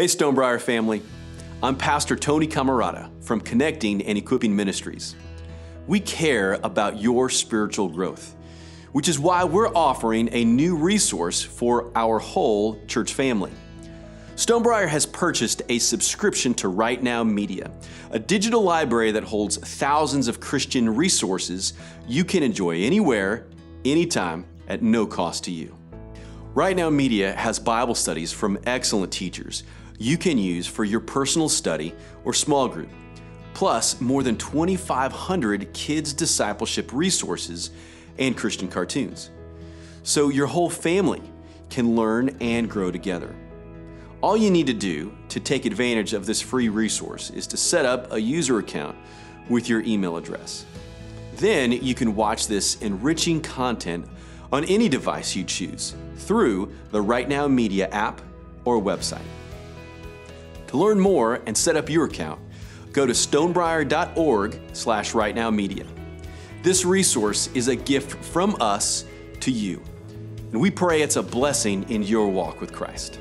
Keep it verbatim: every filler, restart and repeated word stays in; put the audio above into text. Hey, Stonebriar family. I'm Pastor Tony Camarada from Connecting and Equipping Ministries. We care about your spiritual growth, which is why we're offering a new resource for our whole church family. Stonebriar has purchased a subscription to RightNow Media, a digital library that holds thousands of Christian resources you can enjoy anywhere, anytime, at no cost to you. RightNow Media has Bible studies from excellent teachers you can use for your personal study or small group, plus more than twenty-five hundred kids' discipleship resources and Christian cartoons, so your whole family can learn and grow together. All you need to do to take advantage of this free resource is to set up a user account with your email address. Then you can watch this enriching content on any device you choose through the RightNow Media app or website. To learn more and set up your account, go to stonebriar dot org slash rightnowmedia. This resource is a gift from us to you, and we pray it's a blessing in your walk with Christ.